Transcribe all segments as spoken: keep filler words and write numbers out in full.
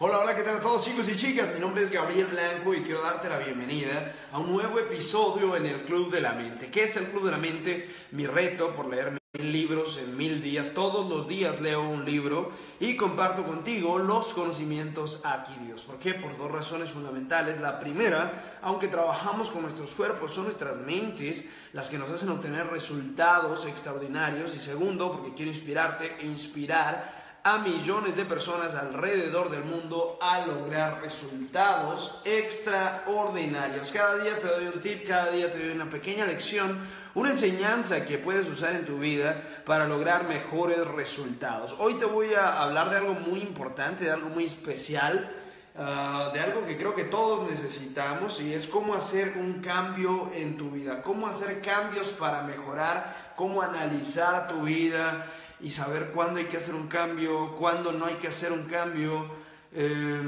Hola, hola, ¿qué tal a todos chicos y chicas? Mi nombre es Gabriel Blanco y quiero darte la bienvenida a un nuevo episodio en el Club de la Mente. ¿Qué es el Club de la Mente? Mi reto por leerme mil libros en mil días. Todos los días leo un libro y comparto contigo los conocimientos adquiridos. ¿Por qué? Por dos razones fundamentales. La primera, aunque trabajamos con nuestros cuerpos, son nuestras mentes las que nos hacen obtener resultados extraordinarios. Y segundo, porque quiero inspirarte e inspirar a millones de personas alrededor del mundo a lograr resultados extraordinarios. Cada día te doy un tip, cada día te doy una pequeña lección, una enseñanza que puedes usar en tu vida para lograr mejores resultados. Hoy te voy a hablar de algo muy importante, de algo muy especial, uh, de algo que creo que todos necesitamos, y es cómo hacer un cambio en tu vida, cómo hacer cambios para mejorar, cómo analizar tu vida y saber cuándo hay que hacer un cambio, cuándo no hay que hacer un cambio. Eh,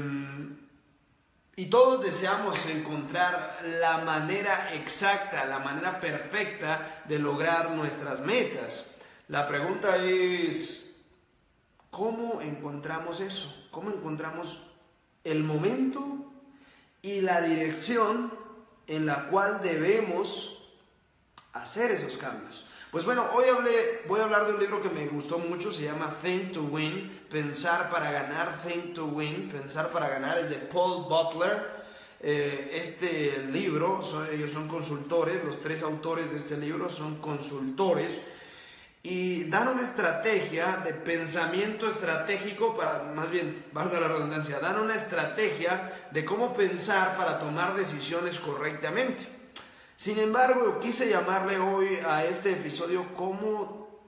y todos deseamos encontrar la manera exacta, la manera perfecta de lograr nuestras metas. La pregunta es, ¿cómo encontramos eso? ¿Cómo encontramos el momento y la dirección en la cual debemos hacer esos cambios? Pues bueno, hoy hablé, voy a hablar de un libro que me gustó mucho, se llama Think to Win, Pensar para Ganar, Think to Win, Pensar para Ganar, es de Paul Butler. Eh, este libro, son, ellos son consultores, los tres autores de este libro son consultores, y dan una estrategia de pensamiento estratégico para, más bien, valga la redundancia, dan una estrategia de cómo pensar para tomar decisiones correctamente. Sin embargo, quise llamarle hoy a este episodio cómo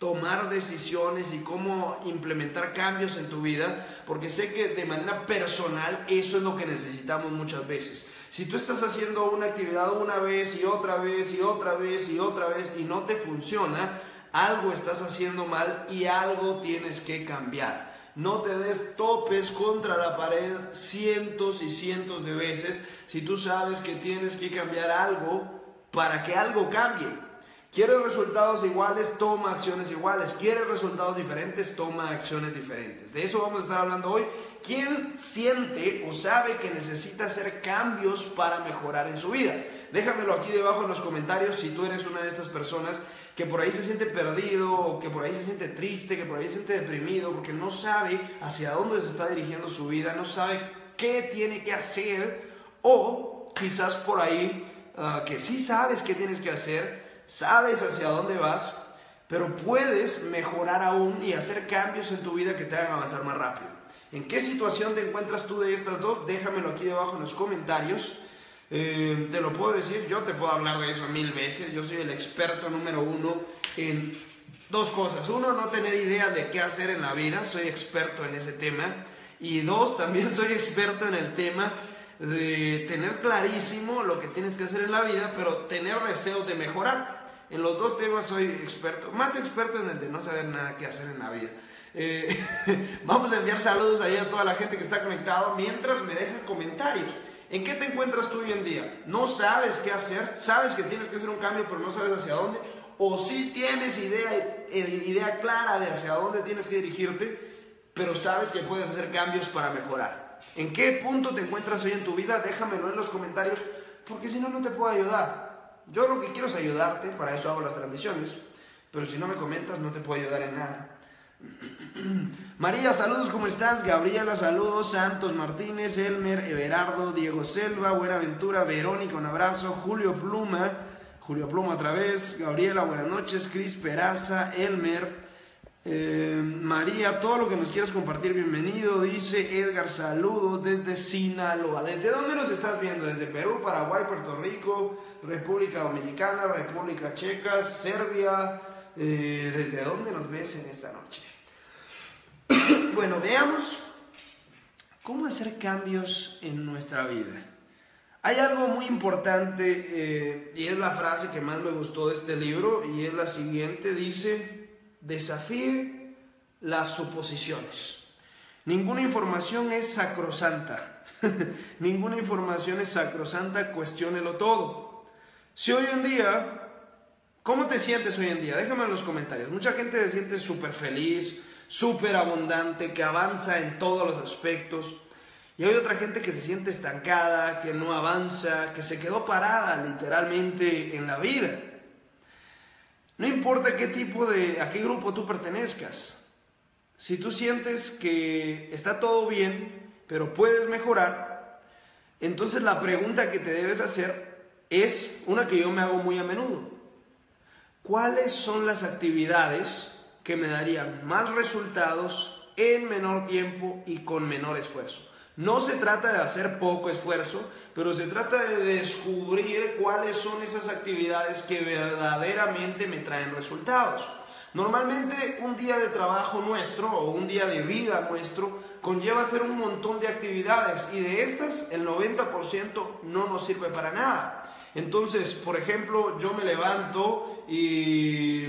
tomar decisiones y cómo implementar cambios en tu vida, porque sé que de manera personal eso es lo que necesitamos muchas veces. Si tú estás haciendo una actividad una vez y otra vez y otra vez y otra vez y no te funciona, algo estás haciendo mal y algo tienes que cambiar. No te des topes contra la pared cientos y cientos de veces si tú sabes que tienes que cambiar algo para que algo cambie. ¿Quieres resultados iguales? Toma acciones iguales. ¿Quieres resultados diferentes? Toma acciones diferentes. De eso vamos a estar hablando hoy. ¿Quién siente o sabe que necesita hacer cambios para mejorar en su vida? Déjamelo aquí debajo en los comentarios si tú eres una de estas personas que por ahí se siente perdido, o que por ahí se siente triste, que por ahí se siente deprimido, porque no sabe hacia dónde se está dirigiendo su vida, no sabe qué tiene que hacer, o quizás por ahí uh, que sí sabes qué tienes que hacer, sabes hacia dónde vas, pero puedes mejorar aún y hacer cambios en tu vida que te hagan avanzar más rápido. ¿En qué situación te encuentras tú de estas dos? Déjamelo aquí debajo en los comentarios. Eh, te lo puedo decir, yo te puedo hablar de eso mil veces, yo soy el experto número uno en dos cosas. Uno, no tener idea de qué hacer en la vida, soy experto en ese tema. Y dos, también soy experto en el tema de tener clarísimo lo que tienes que hacer en la vida, pero tener deseos de mejorar. En los dos temas soy experto, más experto en el de no saber nada que hacer en la vida. Eh, vamos a enviar saludos ahí a toda la gente que está conectada mientras me dejan comentarios. ¿En qué te encuentras tú hoy en día? ¿No sabes qué hacer? ¿Sabes que tienes que hacer un cambio pero no sabes hacia dónde? ¿O sí tienes idea, idea clara de hacia dónde tienes que dirigirte, pero sabes que puedes hacer cambios para mejorar? ¿En qué punto te encuentras hoy en tu vida? Déjamelo en los comentarios, porque si no, no te puedo ayudar. Yo lo que quiero es ayudarte, para eso hago las transmisiones, pero si no me comentas, no te puedo ayudar en nada. María, saludos, ¿cómo estás? Gabriela, saludos. Santos Martínez, Elmer, Everardo, Diego Selva, Buenaventura, Verónica, un abrazo. Julio Pluma, Julio Pluma otra vez. Gabriela, buenas noches. Cris Peraza, Elmer, eh, María, todo lo que nos quieras compartir, bienvenido. Dice Edgar, saludos desde Sinaloa. ¿Desde dónde nos estás viendo? Desde Perú, Paraguay, Puerto Rico, República Dominicana, República Checa, Serbia. Eh, ¿Desde dónde nos ves en esta noche? Bueno, veamos cómo hacer cambios en nuestra vida. Hay algo muy importante, eh, y es la frase que más me gustó de este libro, y es la siguiente, dice: desafíe las suposiciones. Ninguna información es sacrosanta. Ninguna información es sacrosanta, cuestiónelo todo. Si hoy en día... ¿Cómo te sientes hoy en día? Déjame en los comentarios. Mucha gente se siente súper feliz, súper abundante, que avanza en todos los aspectos. Y hay otra gente que se siente estancada, que no avanza, que se quedó parada literalmente en la vida. No importa qué tipo de, a qué grupo tú pertenezcas. Si tú sientes que está todo bien, pero puedes mejorar, entonces la pregunta que te debes hacer es una que yo me hago muy a menudo. ¿Cuáles son las actividades que me darían más resultados en menor tiempo y con menor esfuerzo? No se trata de hacer poco esfuerzo, pero se trata de descubrir cuáles son esas actividades que verdaderamente me traen resultados. Normalmente un día de trabajo nuestro o un día de vida nuestro conlleva hacer un montón de actividades y de estas el noventa por ciento no nos sirve para nada. Entonces, por ejemplo, yo me levanto y...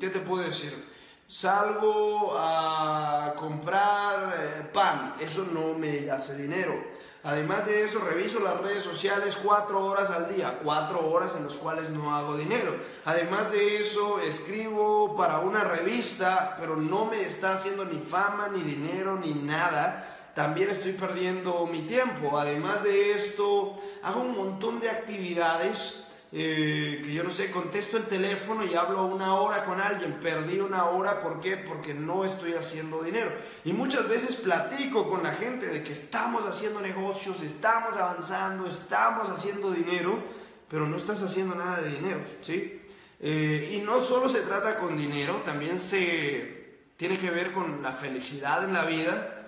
¿qué te puedo decir? Salgo a comprar pan, eso no me hace dinero. Además de eso, reviso las redes sociales cuatro horas al día, cuatro horas en las cuales no hago dinero. Además de eso, escribo para una revista, pero no me está haciendo ni fama, ni dinero, ni nada. También estoy perdiendo mi tiempo. Además de esto, hago un montón de actividades. Eh, que yo no sé, contesto el teléfono y hablo una hora con alguien, perdí una hora, ¿por qué? Porque no estoy haciendo dinero. Y muchas veces platico con la gente de que estamos haciendo negocios, estamos avanzando, estamos haciendo dinero, pero no estás haciendo nada de dinero, ¿sí? Eh, y no solo se trata con dinero, también se tiene que ver con la felicidad en la vida.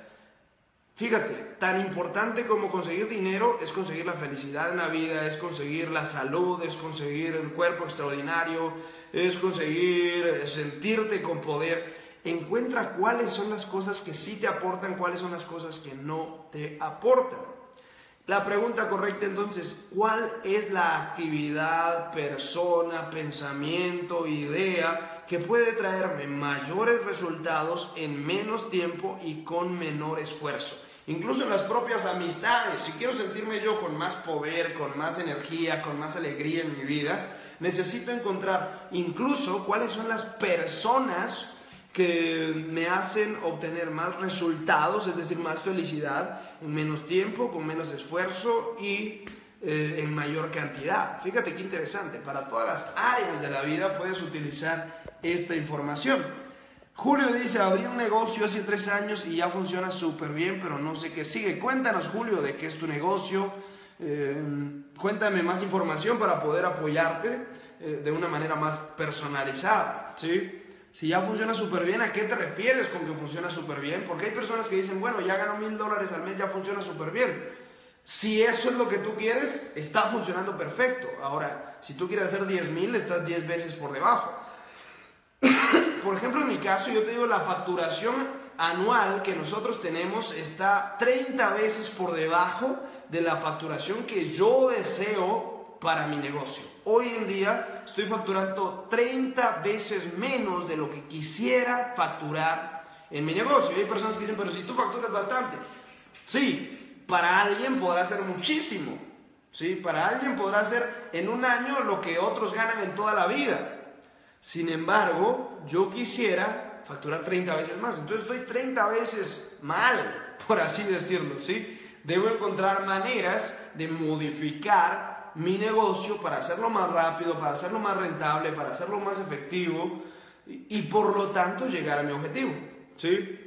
Fíjate, tan importante como conseguir dinero es conseguir la felicidad en la vida, es conseguir la salud, es conseguir el cuerpo extraordinario, es conseguir sentirte con poder. Encuentra cuáles son las cosas que sí te aportan, cuáles son las cosas que no te aportan. La pregunta correcta entonces, ¿cuál es la actividad, persona, pensamiento, idea que puede traerme mayores resultados en menos tiempo y con menor esfuerzo? Incluso en las propias amistades, si quiero sentirme yo con más poder, con más energía, con más alegría en mi vida, necesito encontrar incluso cuáles son las personas que me hacen obtener más resultados, es decir, más felicidad, en menos tiempo, con menos esfuerzo y eh, en mayor cantidad. Fíjate qué interesante, para todas las áreas de la vida puedes utilizar esta información. Julio dice, abrí un negocio hace tres años y ya funciona súper bien, pero no sé qué sigue. Cuéntanos, Julio, de qué es tu negocio, eh, cuéntame más información para poder apoyarte eh, de una manera más personalizada, ¿sí? Si ya funciona súper bien, ¿a qué te refieres con que funciona súper bien? Porque hay personas que dicen, bueno, ya gano mil dólares al mes, ya funciona súper bien. Si eso es lo que tú quieres, está funcionando perfecto. Ahora, si tú quieres hacer diez mil, estás diez veces por debajo. Por ejemplo, en mi caso, yo te digo, la facturación anual que nosotros tenemos está treinta veces por debajo de la facturación que yo deseo para mi negocio. Hoy en día estoy facturando treinta veces menos de lo que quisiera facturar en mi negocio. Y hay personas que dicen, pero si tú facturas bastante. Sí, para alguien podrá ser muchísimo. Sí, para alguien podrá ser en un año lo que otros ganan en toda la vida. Sin embargo, yo quisiera facturar treinta veces más. Entonces estoy treinta veces mal, por así decirlo, ¿sí? Debo encontrar maneras de modificar mi negocio para hacerlo más rápido, para hacerlo más rentable, para hacerlo más efectivo y, y por lo tanto llegar a mi objetivo, ¿sí?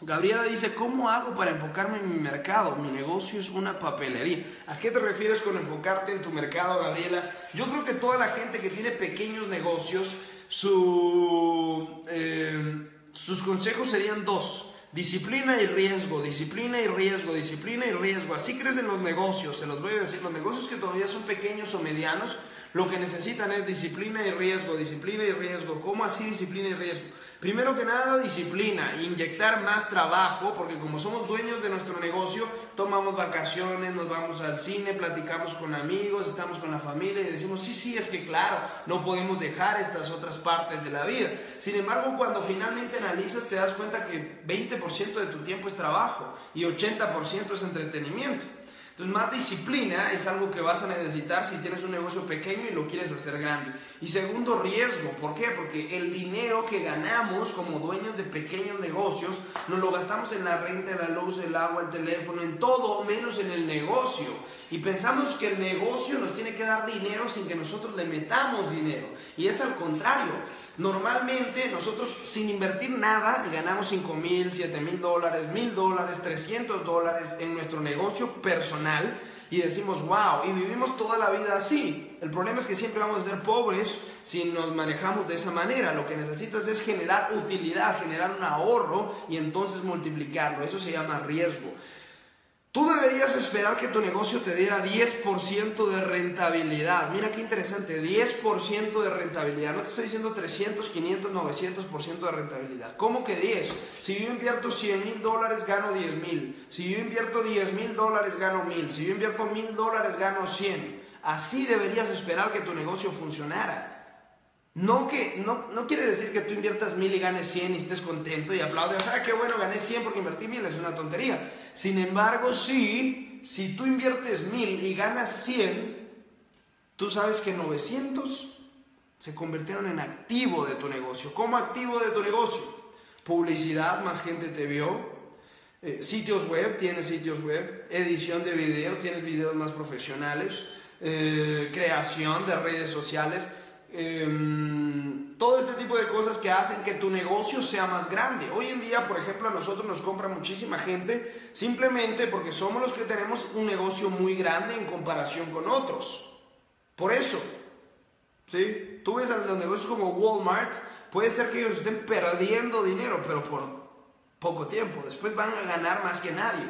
Gabriela dice, ¿cómo hago para enfocarme en mi mercado? Mi negocio es una papelería. ¿A qué te refieres con enfocarte en tu mercado, Gabriela? Yo creo que toda la gente que tiene pequeños negocios, su, eh, sus consejos serían dos. Disciplina y riesgo, disciplina y riesgo, disciplina y riesgo. Así crecen los negocios, se los voy a decir. Los negocios que todavía son pequeños o medianos, lo que necesitan es disciplina y riesgo, disciplina y riesgo. ¿Cómo así disciplina y riesgo? Primero que nada, disciplina, inyectar más trabajo, porque como somos dueños de nuestro negocio, tomamos vacaciones, nos vamos al cine, platicamos con amigos, estamos con la familia y decimos, sí, sí, es que claro, no podemos dejar estas otras partes de la vida. Sin embargo, cuando finalmente analizas, te das cuenta que veinte por ciento de tu tiempo es trabajo y ochenta por ciento es entretenimiento. Entonces, más disciplina es algo que vas a necesitar si tienes un negocio pequeño y lo quieres hacer grande. Y segundo, riesgo. ¿Por qué? Porque el dinero que ganamos como dueños de pequeños negocios, nos lo gastamos en la renta, la luz, el agua, el teléfono, en todo, menos en el negocio. Y pensamos que el negocio nos tiene que dar dinero sin que nosotros le metamos dinero. Y es al contrario. Normalmente nosotros sin invertir nada ganamos cinco mil, siete mil dólares, mil dólares, trescientos dólares en nuestro negocio personal y decimos wow, y vivimos toda la vida así. El problema es que siempre vamos a ser pobres si nos manejamos de esa manera. Lo que necesitas es generar utilidad, generar un ahorro y entonces multiplicarlo. Eso se llama riesgo. Tú deberías esperar que tu negocio te diera diez por ciento de rentabilidad. Mira qué interesante, diez por ciento de rentabilidad. No te estoy diciendo trescientos, quinientos, novecientos por ciento de rentabilidad. ¿Cómo que diez? Si yo invierto cien mil dólares, gano diez mil. Si yo invierto diez mil dólares, gano mil. Si yo invierto mil dólares, gano cien. Así deberías esperar que tu negocio funcionara. No, que, no, no quiere decir que tú inviertas mil y ganes cien y estés contento y aplaudes, ah, qué bueno, gané cien porque invertí mil, es una tontería. Sin embargo, sí, si tú inviertes mil y ganas cien, tú sabes que novecientos se convirtieron en activo de tu negocio. ¿Cómo activo de tu negocio? Publicidad, más gente te vio. Eh, sitios web, tienes sitios web. Edición de videos, tienes videos más profesionales. Eh, creación de redes sociales. Eh, todo este tipo de cosas que hacen que tu negocio sea más grande. Hoy en día, por ejemplo, a nosotros nos compra muchísima gente simplemente porque somos los que tenemos un negocio muy grande en comparación con otros. Por eso, ¿sí? Tú ves a los negocios como Walmart, puede ser que ellos estén perdiendo dinero, pero por poco tiempo. Después van a ganar más que nadie.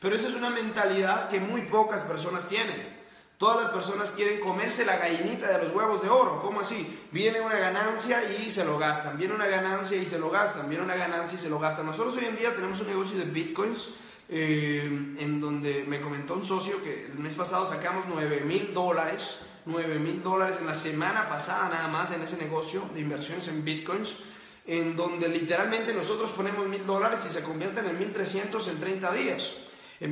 Pero esa es una mentalidad que muy pocas personas tienen. Todas las personas quieren comerse la gallinita de los huevos de oro. ¿Cómo así? Viene una ganancia y se lo gastan. Viene una ganancia y se lo gastan. Viene una ganancia y se lo gastan. Nosotros hoy en día tenemos un negocio de bitcoins eh, en donde me comentó un socio que el mes pasado sacamos nueve mil dólares. nueve mil dólares en la semana pasada nada más en ese negocio de inversiones en bitcoins. En donde literalmente nosotros ponemos mil dólares y se convierten en mil trescientos en treinta días.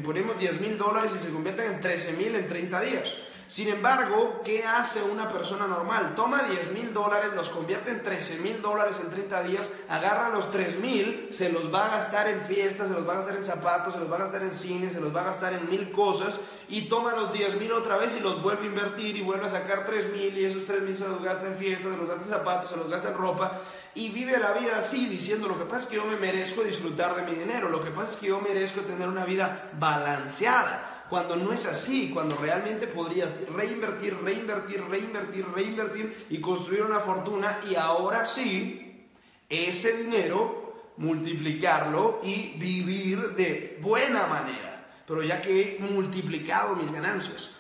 Ponemos diez mil dólares y se convierten en trece mil en treinta días. Sin embargo, ¿qué hace una persona normal? Toma diez mil dólares, los convierte en trece mil dólares en treinta días, agarra los tres mil, se los va a gastar en fiestas, se los va a gastar en zapatos, se los va a gastar en cine, se los va a gastar en mil cosas y toma los diez mil otra vez y los vuelve a invertir y vuelve a sacar tres mil y esos tres mil se los gasta en fiestas, se los gasta en zapatos, se los gasta en ropa y vive la vida así diciendo lo que pasa es que yo me merezco disfrutar de mi dinero, lo que pasa es que yo merezco tener una vida balanceada. Cuando no es así, cuando realmente podrías reinvertir, reinvertir, reinvertir, reinvertir y construir una fortuna y ahora sí, ese dinero, multiplicarlo y vivir de buena manera. Pero ya que he multiplicado mis ganancias.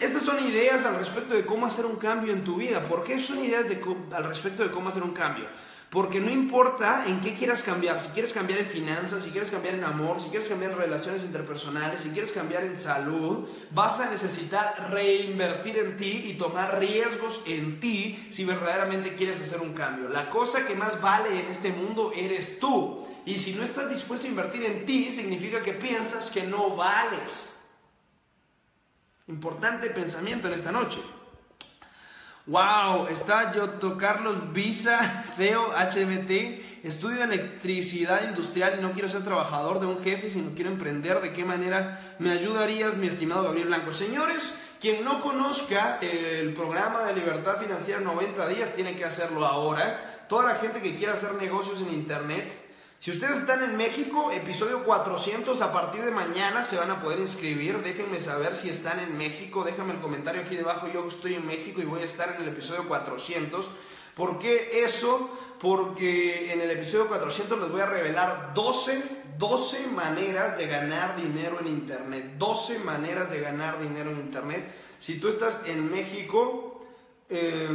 Estas son ideas al respecto de cómo hacer un cambio en tu vida. ¿Por qué son ideas de, al respecto de cómo hacer un cambio? Porque no importa en qué quieras cambiar, si quieres cambiar en finanzas, si quieres cambiar en amor, si quieres cambiar en relaciones interpersonales, si quieres cambiar en salud, vas a necesitar reinvertir en ti y tomar riesgos en ti si verdaderamente quieres hacer un cambio. La cosa que más vale en este mundo eres tú. Y si no estás dispuesto a invertir en ti, significa que piensas que no vales. Importante pensamiento en esta noche. Wow, está Yoto Carlos Visa, Theo, H B T, estudio electricidad industrial y no quiero ser trabajador de un jefe, sino quiero emprender. ¿De qué manera me ayudarías, mi estimado Gabriel Blanco? Señores, quien no conozca el programa de Libertad Financiera noventa días, tiene que hacerlo ahora. Toda la gente que quiera hacer negocios en internet, si ustedes están en México, episodio cuatrocientos, a partir de mañana se van a poder inscribir. Déjenme saber si están en México, déjame el comentario aquí debajo, yo estoy en México y voy a estar en el episodio cuatrocientos. ¿Por qué eso? Porque en el episodio cuatrocientos les voy a revelar doce, doce maneras de ganar dinero en internet. doce maneras de ganar dinero en internet. Si tú estás en México... Eh,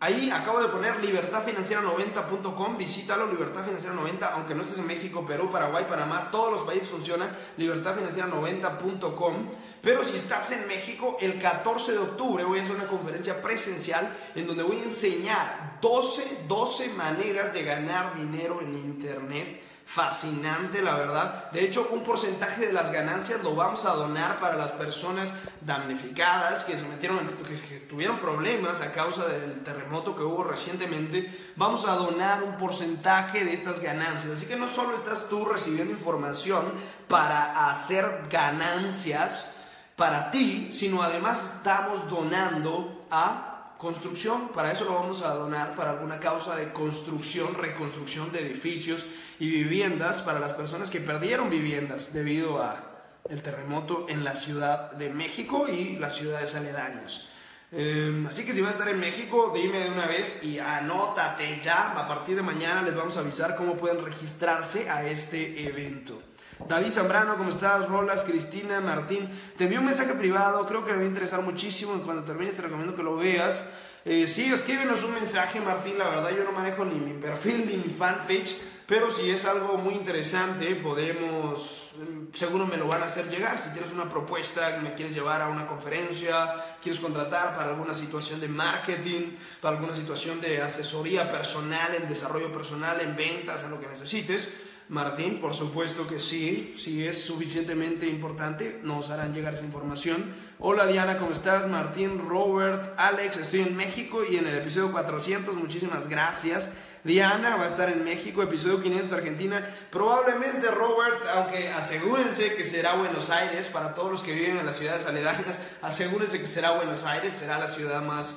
ahí acabo de poner libertad financiera noventa punto com, visítalo, libertad financiera noventa, aunque no estés en México, Perú, Paraguay, Panamá, todos los países funcionan, libertad financiera noventa punto com. Pero si estás en México, el catorce de octubre voy a hacer una conferencia presencial en donde voy a enseñar doce, doce maneras de ganar dinero en internet fascinante, la verdad. De hecho, un porcentaje de las ganancias lo vamos a donar para las personas damnificadas que se metieron, que, que tuvieron problemas a causa del terremoto que hubo recientemente. Vamos a donar un porcentaje de estas ganancias. Así que no solo estás tú recibiendo información para hacer ganancias para ti, sino además estamos donando a construcción. Para eso lo vamos a donar para alguna causa de construcción, reconstrucción de edificios y viviendas para las personas que perdieron viviendas debido al terremoto en la Ciudad de México y las ciudades aledañas. Eh, así que si vas a estar en México, dime de una vez y anótate ya. A partir de mañana les vamos a avisar cómo pueden registrarse a este evento. David Zambrano, ¿cómo estás? Rolas, Cristina, Martín, te envío un mensaje privado, creo que me va a interesar muchísimo. En cuanto termines te recomiendo que lo veas. Eh, sí, escríbenos un mensaje, Martín. La verdad yo no manejo ni mi perfil ni mi fanpage, pero si es algo muy interesante podemos, seguro me lo van a hacer llegar. Si tienes una propuesta, me quieres llevar a una conferencia, quieres contratar para alguna situación de marketing, para alguna situación de asesoría personal, en desarrollo personal, en ventas, en lo que necesites, Martín, por supuesto que sí. Si es suficientemente importante, nos harán llegar esa información. Hola Diana, ¿cómo estás? Martín, Robert, Alex, estoy en México y en el episodio cuatrocientos, muchísimas gracias. Diana va a estar en México, episodio quinientos Argentina, probablemente Robert, aunque asegúrense que será Buenos Aires. Para todos los que viven en las ciudades aledañas, asegúrense que será Buenos Aires, será la ciudad más,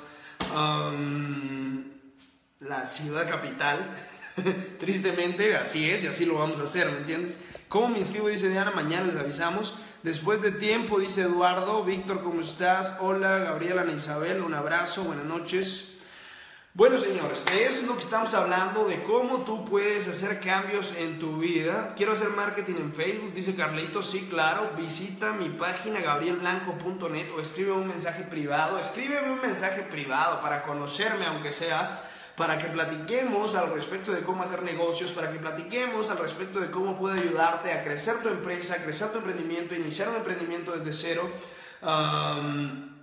um, la ciudad capital. Tristemente, así es y así lo vamos a hacer, ¿me entiendes? ¿Cómo me inscribo? Dice Diana, mañana les avisamos. Después de tiempo, dice Eduardo. Víctor, ¿cómo estás? Hola, Gabriela, Ana Isabel, un abrazo, buenas noches. Bueno, señores, de eso es lo que estamos hablando, de cómo tú puedes hacer cambios en tu vida. Quiero hacer marketing en Facebook, dice Carlito. Sí, claro, visita mi página gabriel blanco punto net o escribe un mensaje privado. Escríbeme un mensaje privado para conocerme, aunque sea, para que platiquemos al respecto de cómo hacer negocios, para que platiquemos al respecto de cómo puedo ayudarte a crecer tu empresa, a crecer tu emprendimiento, iniciar un emprendimiento desde cero, um,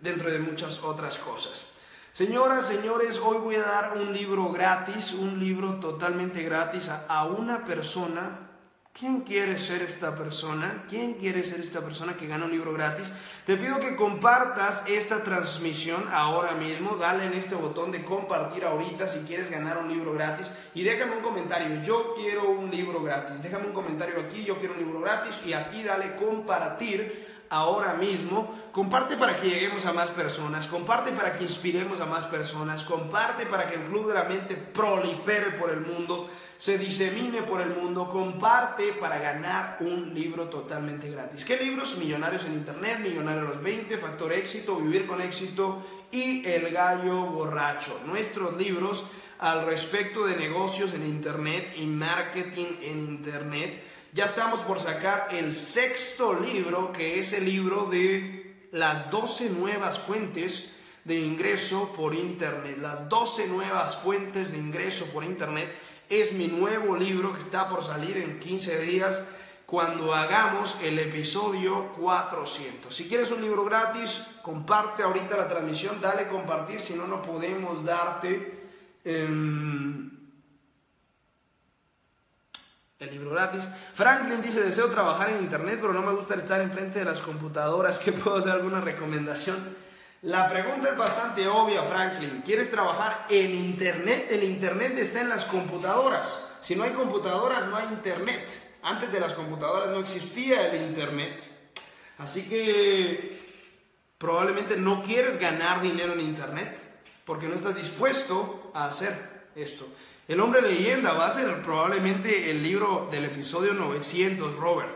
dentro de muchas otras cosas. Señoras, señores, hoy voy a dar un libro gratis, un libro totalmente gratis a, a una persona. ¿Quién quiere ser esta persona? ¿Quién quiere ser esta persona que gana un libro gratis? Te pido que compartas esta transmisión ahora mismo. Dale en este botón de compartir ahorita si quieres ganar un libro gratis. Y déjame un comentario. Yo quiero un libro gratis. Déjame un comentario aquí. Yo quiero un libro gratis. Y aquí dale compartir ahora mismo. Comparte para que lleguemos a más personas. Comparte para que inspiremos a más personas. Comparte para que el Club de la Mente prolifere por el mundo, se disemine por el mundo. Comparte para ganar un libro totalmente gratis. ¿Qué libros? Millonarios en Internet, Millonarios a los veinte, Factor Éxito, Vivir con Éxito y El Gallo Borracho. Nuestros libros al respecto de negocios en Internet y marketing en Internet. Ya estamos por sacar el sexto libro, que es el libro de las doce nuevas fuentes de ingreso por Internet. Las doce nuevas fuentes de ingreso por Internet. Es mi nuevo libro que está por salir en quince días cuando hagamos el episodio cuatrocientos. Si quieres un libro gratis, comparte ahorita la transmisión, dale compartir, si no, no podemos darte eh, el libro gratis. Franklin dice, deseo trabajar en Internet, pero no me gusta estar enfrente de las computadoras. ¿Qué puedo hacer? ¿Alguna recomendación? La pregunta es bastante obvia, Franklin. ¿Quieres trabajar en Internet? El Internet está en las computadoras. Si no hay computadoras, no hay Internet. Antes de las computadoras no existía el Internet. Así que probablemente no quieres ganar dinero en Internet porque no estás dispuesto a hacer esto. El hombre leyenda va a ser probablemente el libro del episodio novecientos, Robert.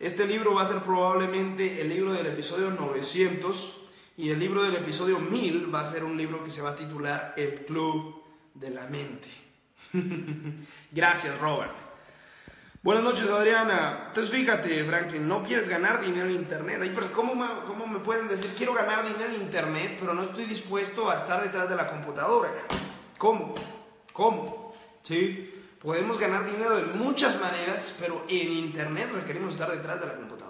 Este libro va a ser probablemente el libro del episodio novecientos. Y el libro del episodio mil va a ser un libro que se va a titular El Club de la Mente. Gracias, Robert. Buenas noches, Adriana. Entonces, fíjate, Franklin, no quieres ganar dinero en Internet. ¿Cómo me, cómo me pueden decir, quiero ganar dinero en Internet, pero no estoy dispuesto a estar detrás de la computadora? ¿Cómo? ¿Cómo? ¿Sí? Podemos ganar dinero de muchas maneras, pero en Internet requerimos estar detrás de la computadora.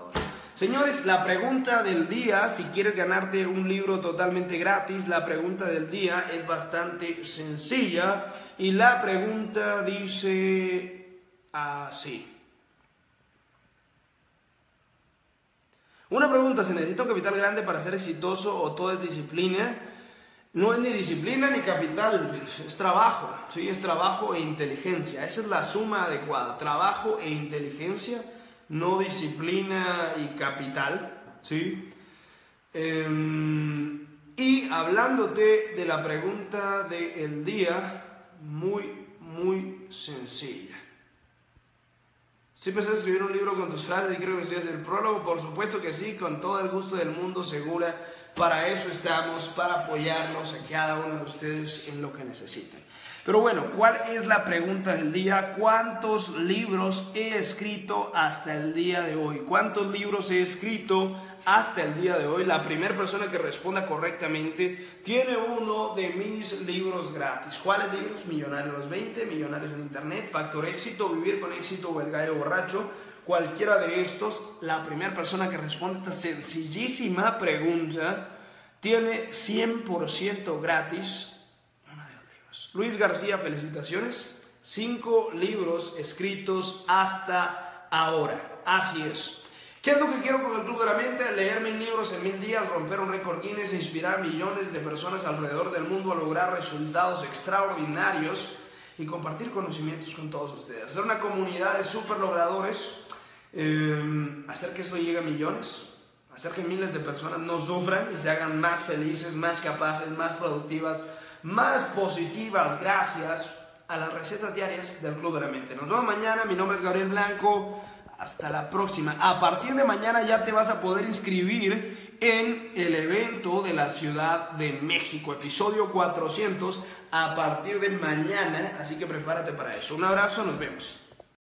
Señores, la pregunta del día, si quieres ganarte un libro totalmente gratis, la pregunta del día es bastante sencilla y la pregunta dice así. Una pregunta, ¿se necesita un capital grande para ser exitoso o todo es disciplina? No es ni disciplina ni capital, es trabajo, sí, es trabajo e inteligencia, esa es la suma adecuada, trabajo e inteligencia, no disciplina y capital, ¿sí? Eh, y hablándote de la pregunta del día, muy, muy sencilla. ¿Sí pensás escribir un libro con tus frases y creo que estudias el prólogo? Por supuesto que sí, con todo el gusto del mundo, Segura. Para eso estamos, para apoyarnos a cada uno de ustedes en lo que necesiten. Pero bueno, ¿cuál es la pregunta del día? ¿Cuántos libros he escrito hasta el día de hoy? ¿Cuántos libros he escrito hasta el día de hoy? La primera persona que responda correctamente tiene uno de mis libros gratis. ¿Cuáles libros? Millonarios a los veinte, Millonarios en Internet, Factor Éxito, Vivir con Éxito o El Gallo Borracho. Cualquiera de estos, la primera persona que responde esta sencillísima pregunta tiene cien por ciento gratis uno de los libros. Luis García, felicitaciones. Cinco libros escritos hasta ahora. Así es. ¿Qué es lo que quiero con el Club de la Mente? Leer mil libros en mil días, romper un récord Guinness, inspirar a millones de personas alrededor del mundo a lograr resultados extraordinarios y compartir conocimientos con todos ustedes. Hacer una comunidad de super logradores, eh, hacer que esto llegue a millones, hacer que miles de personas no sufran y se hagan más felices, más capaces, más productivas, más positivas, gracias a las recetas diarias del Club de la Mente. Nos vemos mañana, mi nombre es Gabriel Blanco. Hasta la próxima. A partir de mañana ya te vas a poder inscribir en el evento de la Ciudad de México, episodio cuatrocientos, a partir de mañana, así que prepárate para eso. Un abrazo, nos vemos.